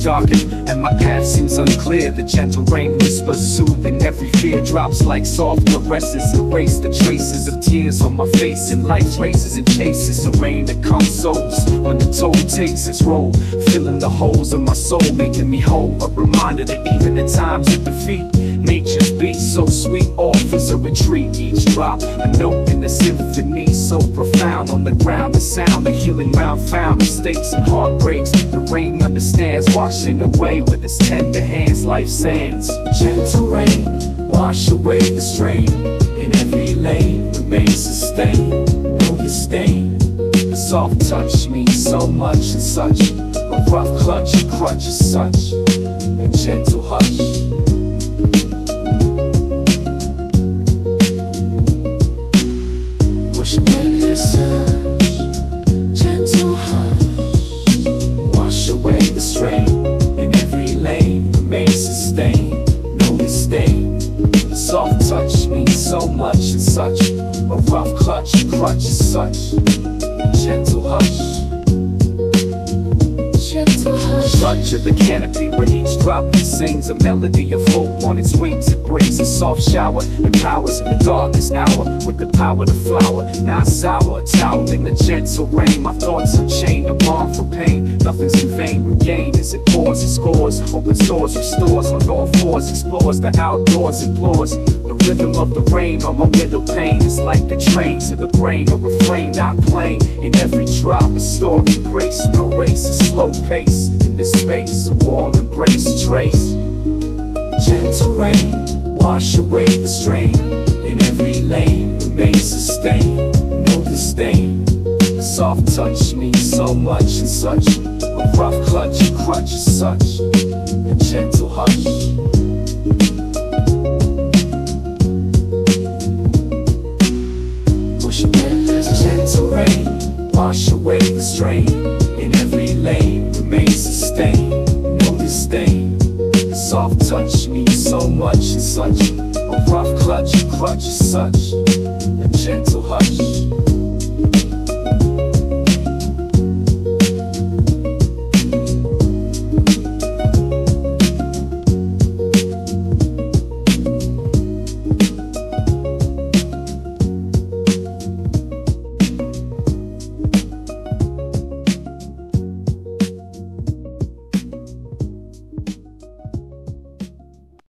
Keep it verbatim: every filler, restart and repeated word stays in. darkened, and my path seems unclear. The gentle rain whispers soothing every fear, drops like soft caresses, erase the traces of tears on my face. And life races and chases a rain that consoles when the toll takes its roll, filling the holes of my soul, making me whole. A reminder that even at times of defeat, nature's beat so sweet offers a retreat. Each drop a note in the symphony so profound. On the ground the sound, the healing round found. Mistakes and heartbreaks the rain understands, washing away with its tender hands life sands. Gentle rain, wash away the strain, in every lane remains sustained, no disdain. The soft touch means so much and such, a rough clutch, a crutch is such a gentle hush. Soft touch means so much and such, a rough clutch, a crutch is such a gentle hush. Structure the canopy where each drop sings a melody of hope on its wings. It brings a soft shower, empowers in the darkest hour with the power to flower, not sour. Toweling the gentle rain, my thoughts are chained, a bomb for pain. Nothing's in vain, regained as it pours, it scores, opens doors, restores on all fours, explores the outdoors, implores the rhythm of the rain on my middle pane. It's like the train to the brain, a refrain not plain. In every drop, a story, grace, no race, a slow pace. This space, a warm embrace, trace. Gentle rain, wash away the strain, in every lane remains sustained, no disdain. The soft touch means so much and such, a rough clutch, a crutch is such a gentle hush. Gentle rain, wash away the strain, in every lane remains sustained, no disdain. The soft touch means so much and such, a rough clutch, a clutch is such a gentle hush.